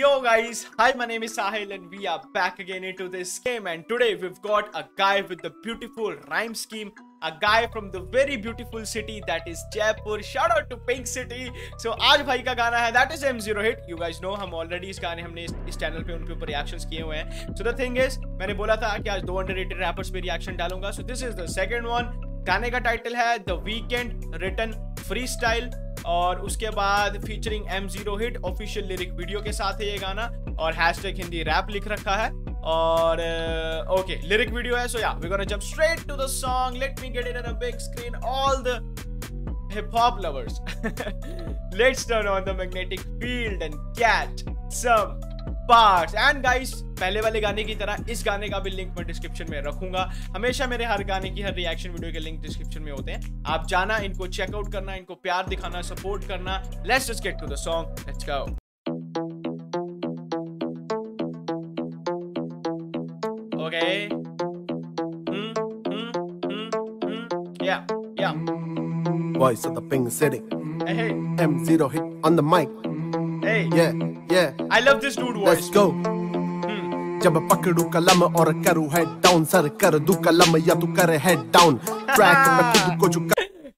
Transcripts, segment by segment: Yo guys, hi, my name is Sahil and we are back again into this game, and today we've got a guy with the beautiful rhyme scheme, a guy from the very beautiful city that is Jaipur. Shout out to Pink City. So आज भाई का गाना है that is M-Zero-Hit. You guys know हम already इस गाने हमने इस चैनल पे उनके ऊपर reactions किए हुए हैं. So the thing is मैंने बोला था कि आज 2 underrated rappers पे reaction डालूंगा. So this is the second one. गाने का टाइटल है The Weekend written freestyle और उसके बाद featuring M-Zero-Hit official lyric video के साथ है ये गाना और हैशटैग हिंदी रैप लिख रखा है और ओके लिरिक वीडियो है. सो या we gonna jump straight to the song. Let me get it on a big screen all the hip hop lovers. Let's turn on the magnetic field and catch some parts. And guys पहले वाले गाने की तरह इस गाने का भी link मैं डिस्क्रिप्शन में रखूंगा. हमेशा मेरे हर गाने की हर रिएक्शन वीडियो के लिंक डिस्क्रिप्शन में होते हैं. आप जाना, इनको चेकआउट करना, इनको प्यार दिखाना, सपोर्ट करना. Let's just get to the song. Let's go. Okay ya Voice of the Pink City. Hey M-Zero-Hit on the mic. Hey yeah I love this dude voice. Let's go. जब पकड़ू कलम और करूं head down, sir कर दूं कलम या तू करे हेड डाउन. ट्रैक में खुद को झुका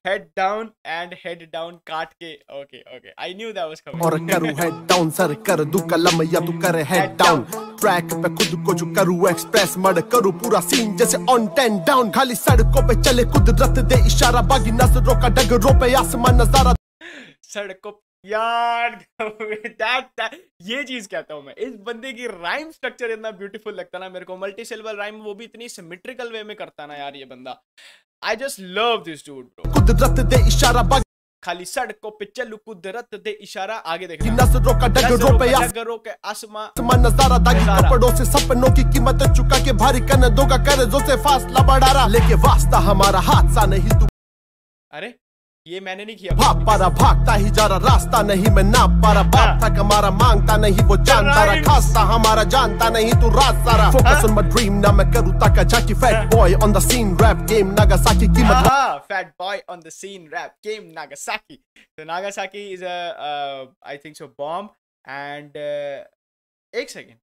head down and head down काट के. Okay I knew that was coming. और करूं हेड डाउन, सर कर दूं कलम या तू करे हेड डाउन. ट्रैक पे खुद को झुका रू एक्सप्रेस मर्ड करूं पूरा सीन जैसे ऑन 10 डाउन. खाली सड़कों पे चले कुदरत दे इशारा, बागी नजरों का डगरों पे आसमान नजारा. सड़कों यार ये चीज कहता हूँ मैं, इस बंदे की राइम स्ट्रक्चर इतना ब्यूटीफुल लगता ना मेरे को. मल्टी सिलबल राइम, वो भी इतनी सिमेट्रिकल वे में करता ना यार ये बंदा. I just love this dude bro. कुदरत दे इशारा, खाली सड़कों पे चलू कुदरत दे इशारा. आगे देख नजरों का डगरों पे डगरों के आसमान नजारा. दागी कपड़ों से सपनों की कीमत चुका के भारी कनदों का कर्जों से फासला बढ़ा, लेके वास्ता हमारा हादसा नहीं तू. अरे ये मैंने नहीं किया. भाग पारा भागता ही जा रहा, रास्ता नहीं मैं नाप पा रहा. बाप था कमारा मांगता नहीं वो जानता रहा, खासा हमारा जानता नहीं तू रास्ता रहा. फोकस ऑन माय ड्रीम ना मैं करूं ताका जाकी. Fat boy on the scene rap game Nagasaki की मत. हां fat boy on the scene rap game Nagasaki. तो Nagasaki is a I think so bomb and एक second.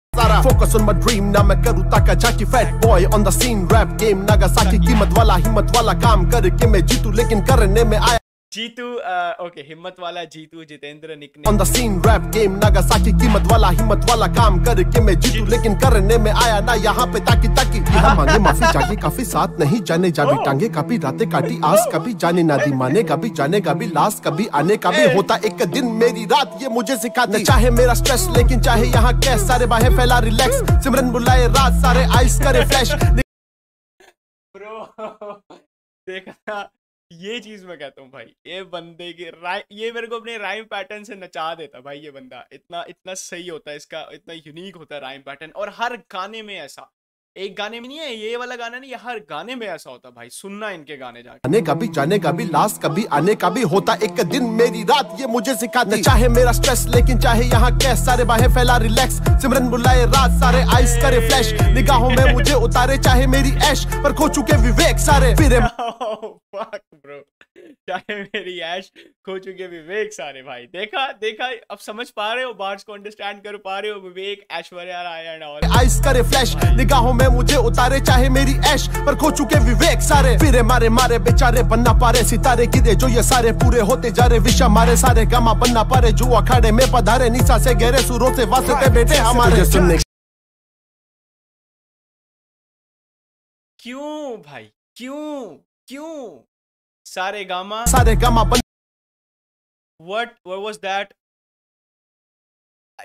Focus on my dream ना मैं करूं ताका जाकी. Fat boy on the scene rap game Nagasaki. हिम्मत वाला काम करके मैं जीतूं, लेकिन करने में आया जीतू. ओके हिम्मत वाला जीतू जितेंद्र निकने. On the scene rap game Nagasaki. हिम्मत वाला काम करके मैं जीतू, लेकिन करने में आया ना यहाँ पे ताकि ताकि. मांगे माफी चाहिए काफी, साथ नहीं जाने जा भी टांगे. कभी रातें काटी आस, कभी जाने ना दी माने. कभी जाने का भी लाश, कभी आने का भी होता एक दिन मेरी रात. ये मुझे सिखाती चाहे मेरा स्ट्रेस, लेकिन चाहे यहाँ कैश. सारे बाहें फैला रिलैक्स, सिमरन बुलाए रात, सारे आइस करे फ्लैश. देखा ये चीज मैं कहता हूँ भाई, ये बंदे की ये मेरे को अपने राइम पैटर्न से नचा देता भाई. ये बंदा इतना सही होता है, इसका इतना यूनिक होता है राइम पैटर्न. और हर गाने में ऐसा, एक गाने में नहीं है ये वाला गाना नहीं, ये हर गाने में ऐसा होता भाई. सुनना इनके गाने जाके. कभी जाने का भी लास्ट, कभी आने का भी होता एक दिन मेरी रात. ये मुझे सिखाती चाहे मेरा स्ट्रेस, लेकिन चाहे यहाँ कैश. सारे बाहें फैला रिलैक्स, सिमरन बुलाए रात, सारे आइस करे फ्लैश. निगाहों में मुझे उतारे चाहे मेरी ऐश, पर खो चुके विवेक सारे. चाहे मेरी ऐश, खो चुके विवेक सारे. भाई देखा अब समझ पा रहे हो, बार्स को अंडरस्टैंड कर पा रहे हो. Vivek Aishwarya Rai and all. Ice करे फ्लैश, निगाहों में मुझे उतारे चाहे मेरी ऐश, पर खो चुके विवेक सारे. फिरे मारे मारे बेचारे बनना पारे, सितारे गिरे जो ये सारे पूरे होते जा रहे. विशा मारे सारे गमा बनना पारे, जो अखाड़े में पधारे निशा से गहरे सुरों से वास्ते बेटे हमारे. क्यों भाई क्यों सारे गामा बन. What was that?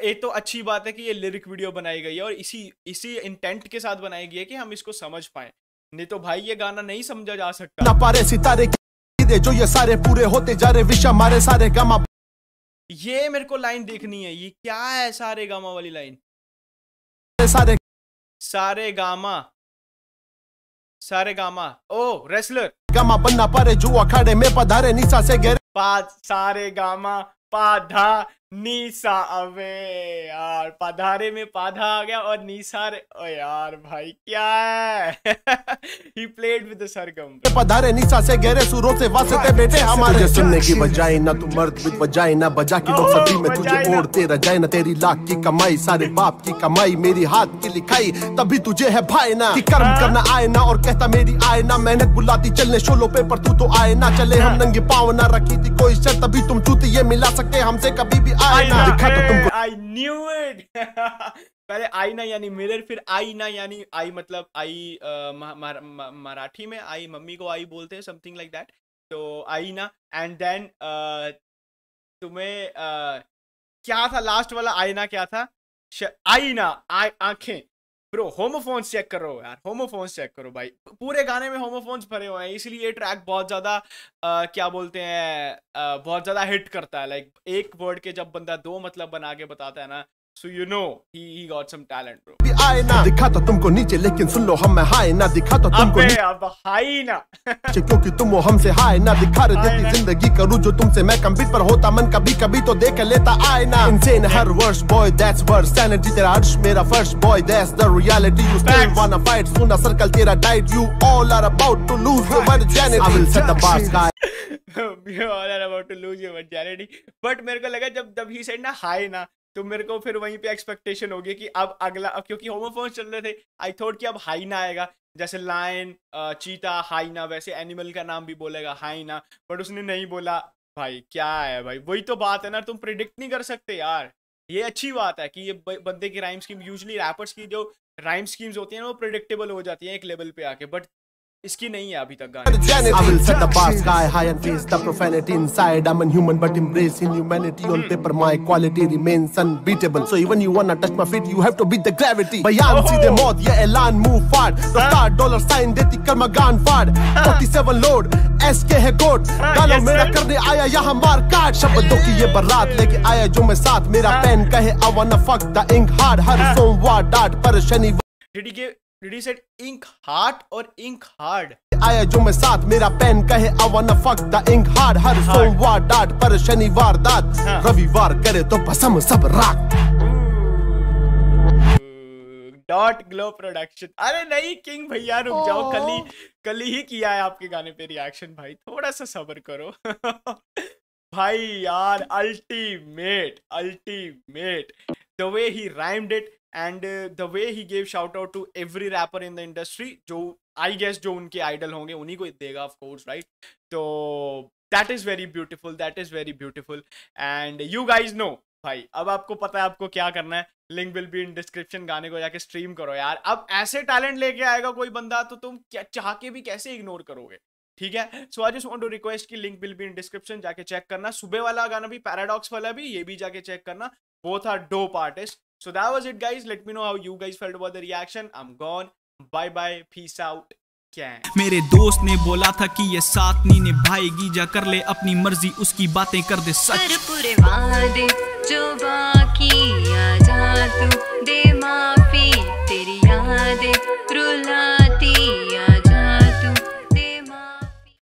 ये तो अच्छी बात है कि ये लिरिक वीडियो बनाई गई है और इसी इंटेंट के साथ बनाई गई है कि हम इसको समझ पाए, नहीं तो भाई ये गाना नहीं समझा जा सकता. ना पारे सितारे गिरे जो ये सारे पूरे होते जा रहे. विशा मारे सारे गामा. ये मेरे को लाइन देखनी है, ये क्या है सारे गामा वाली लाइन. सारे गामा ओ रेसलर. गामा बनना पारे जो अखाड़े में पधारे निशा से गहरे. सारे गामा पाधा निशा अवे. यार, पधारे में पाधा आ गया और निसार, ओ यार भाई क्या है he played with the sargam. पधारे निसा से गहरे सुरों से वास्ते बेटे हमारे, सुनने की बजाय ना तू मर्द विद बजाय ना बजा की तो सभी में तुझे ओढ़ते रजाए ना, तेरी लाख की कमाई सारे बाप की कमाई मेरी हाथ की लिखाई तभी तुझे है भाई ना, कि कर्म करना आए ना और कहता मेरी आए ना, मेहनत बुलाती चलने शोलों पे पर तू तो आए ना, चले हम नंगे पाँव ना, रखी थी कोई शर्त तभी तुम चूती ये मिला सकते हमसे कभी भी आए ना, दिखा तो तुमको। I knew it. पहले आई ना यानी मिरर, फिर आई ना यानी आई मतलब आई मराठी में आई मम्मी को आई बोलते हैं समथिंग लाइक दैट, तो आई ना एंड देन तुम्हें क्या था लास्ट वाला आई ना क्या था, आई ना आई आंखें। ब्रो होमोफोन्स चेक करो यार, होमोफोन्स चेक करो भाई, पूरे गाने में होमोफोन्स भरे हुए हैं, इसलिए ये ट्रैक बहुत ज़्यादा क्या बोलते हैं बहुत ज़्यादा हिट करता है। लाइक एक वर्ड के जब बंदा दो मतलब बना के बताता है ना, so you know he got some talent bro। आए ना दिखा तो तुमको नीचे लेकिन सुन लो हम हाय ना, दिखा तो तुमको अब हाय ना क्योंकि तुम हो हमसे हाय ना, दिखा रहे देती जिंदगी करूँ जो तुमसे मैं कंपीट पर होता मन कभी कभी तो देख लेता आए ना, इंसेन हर वर्ष बॉय दैट्स वर्स, सैनिटी तेरा अर्श मेरा फर्श boy that's the reality, you still wanna fight सुना सर्कल तेरा diet, you all are about to lose your virginity, I will set the bar sky you all are about to lose your virginity. But मेरे को लगा जब he said ना हाय ना तो मेरे को फिर वहीं पे एक्सपेक्टेशन होगी कि अब अगला, अब क्योंकि होमोफोन्स चल रहे थे आई थॉट कि अब हाइना आएगा, जैसे लायन चीता हाइना वैसे एनिमल का नाम भी बोलेगा हाइना, बट उसने नहीं बोला। भाई क्या है भाई, वही तो बात है ना, तुम प्रिडिक्ट नहीं कर सकते यार। ये अच्छी बात है कि ये बंदे की राइम स्कीम, यूजली रैपर्स की जो राइम स्कीम्स होती हैं वो प्रिडिक्टेबल हो जाती हैं एक लेवल पे आके, बट इसकी नहीं है अभी तक गाने। I will set the bar sky high and face the profanity inside. I'm a human but embrace inhumanity. On paper my quality remains unbeatable. So even you wanna touch my feet, you have to beat the gravity. बयान सीधे मौत ये ऐलान move forward. Star dollar sign देती कर्मा गान फाड़. 47 load SK है कोड. गालों मेरा करने आया यहाँ मार काट. शब्दों की ये बरात लेके आया जो मैं साथ. मेरा pen कहे I wanna fuck the ink hard. हर सोमवार डांट पर शनिवार. Did he said ink heart or ink hard? आया जो मैं साथ मेरा पेन कहे I wanna fuck the ink hard. हर सोमवार डांट पर शनिवार दांत, रविवार करे तो भस्म सब राख। डॉट ग्लो प्रोडक्शन, अरे नहीं किंग भैया रुक जाओ, कल ही किया है आपके गाने पे रिएक्शन भाई, थोड़ा सा सब्र करो भाई यार। Ultimate the way he rhymed it and the way he gave shout out to every rapper in the industry, जो I guess जो उनके आइडल होंगे उन्हीं को देगा of course right, तो that is very beautiful and you guys know भाई अब आपको पता है आपको क्या करना है, link will be in description, गाने को जाके स्ट्रीम करो यार। अब ऐसे टैलेंट लेके आएगा कोई बंदा तो तुम क्या चाह के भी कैसे इग्नोर करोगे, ठीक है। So I just want to request कि link will be in description, जाके चेक करना, सुबह वाला गाना भी पैराडॉक्स वाला भी, ये भी जाके चेक करना, both are dope artists. So that was it guys, let me know how you guys felt about the reaction. I'm gone, bye bye, peace out. मेरे दोस्त ने बोला था कि ये साथ नहीं निभाएगी, जा कर ले अपनी मर्जी, उसकी बातें कर दे सच।